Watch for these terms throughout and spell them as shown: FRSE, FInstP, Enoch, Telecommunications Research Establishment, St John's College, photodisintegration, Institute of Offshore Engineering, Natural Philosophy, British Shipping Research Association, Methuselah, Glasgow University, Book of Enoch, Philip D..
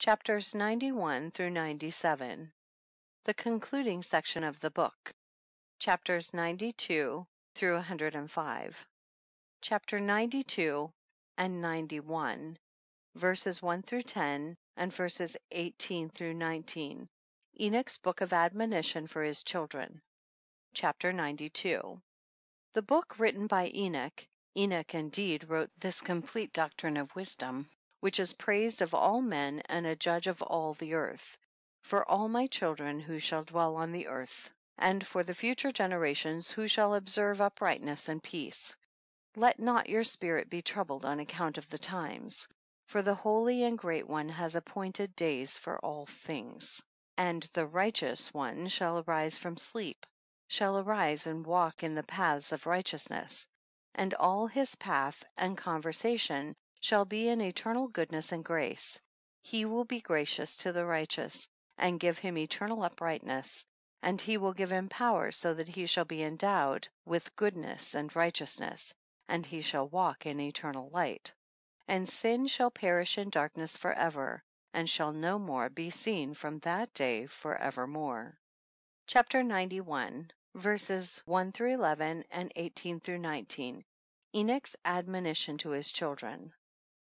chapters 91 through 97. The concluding section of the book, chapters 92 through 105. Chapter 92 and 91, verses 1 through 10 and verses 18 through 19. Enoch's book of admonition for his children. Chapter 92. The book written by Enoch. Enoch indeed wrote this complete doctrine of wisdom, which is praised of all men and a judge of all the earth, for all my children who shall dwell on the earth, and for the future generations who shall observe uprightness and peace. Let not your spirit be troubled on account of the times, for the Holy and Great One has appointed days for all things. And the righteous one shall arise from sleep, shall arise and walk in the paths of righteousness, and all his path and conversation shall be in eternal goodness and grace. He will be gracious to the righteous, and give him eternal uprightness, and he will give him power so that he shall be endowed with goodness and righteousness, and he shall walk in eternal light. And sin shall perish in darkness forever, and shall no more be seen from that day forevermore. Chapter 91, verses 1 through 11 and 18 through 19. Enoch's admonition to his children.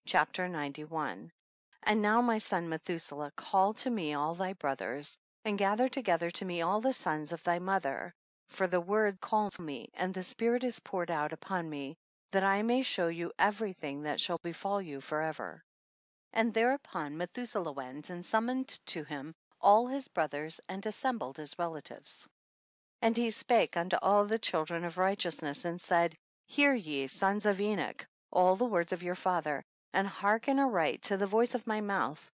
Chapter 91. And now, my son Methuselah, call to me all thy brothers, and gather together to me all the sons of thy mother, for the word calls me, and the Spirit is poured out upon me, that I may show you everything that shall befall you forever. And thereupon Methuselah went and summoned to him all his brothers and assembled his relatives. And he spake unto all the children of righteousness and said, Hear ye, sons of Enoch, all the words of your father, and hearken aright to the voice of my mouth.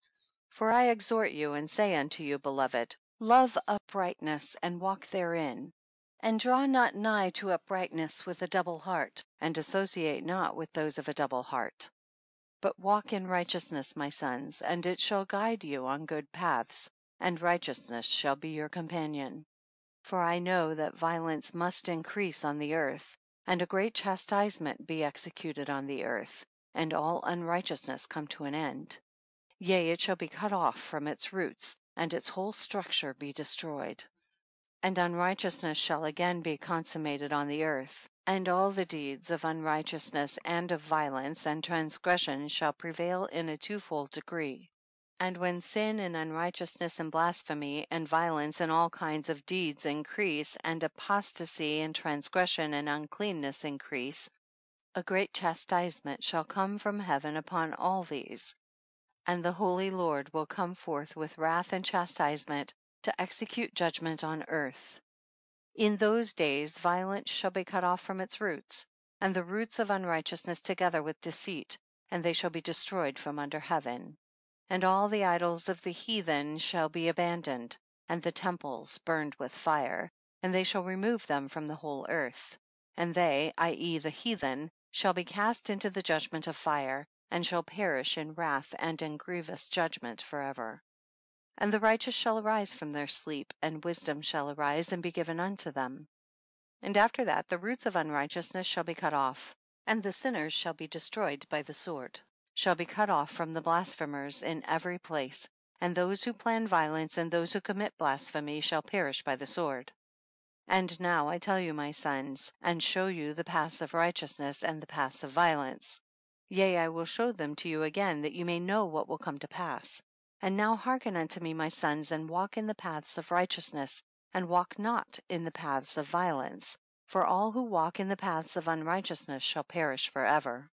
For I exhort you and say unto you, beloved, love uprightness and walk therein, and draw not nigh to uprightness with a double heart, and associate not with those of a double heart. But walk in righteousness, my sons, and it shall guide you on good paths, and righteousness shall be your companion. For I know that violence must increase on the earth, and a great chastisement be executed on the earth, and all unrighteousness come to an end. Yea, it shall be cut off from its roots, and its whole structure be destroyed. And unrighteousness shall again be consummated on the earth, and all the deeds of unrighteousness and of violence and transgression shall prevail in a twofold degree. And when sin and unrighteousness and blasphemy and violence and all kinds of deeds increase, and apostasy and transgression and uncleanness increase, a great chastisement shall come from heaven upon all these. And the Holy Lord will come forth with wrath and chastisement to execute judgment on earth. In those days violence shall be cut off from its roots, and the roots of unrighteousness together with deceit, and they shall be destroyed from under heaven. And all the idols of the heathen shall be abandoned, and the temples burned with fire, and they shall remove them from the whole earth. And they, i.e. the heathen, shall be cast into the judgment of fire, and shall perish in wrath and in grievous judgment forever. And the righteous shall arise from their sleep, and wisdom shall arise and be given unto them. And after that the roots of unrighteousness shall be cut off, and the sinners shall be destroyed by the sword, shall be cut off from the blasphemers in every place, and those who plan violence and those who commit blasphemy shall perish by the sword. And now I tell you, my sons, and show you the paths of righteousness and the paths of violence. Yea, I will show them to you again, that you may know what will come to pass. And now hearken unto me, my sons, and walk in the paths of righteousness, and walk not in the paths of violence, for all who walk in the paths of unrighteousness shall perish forever.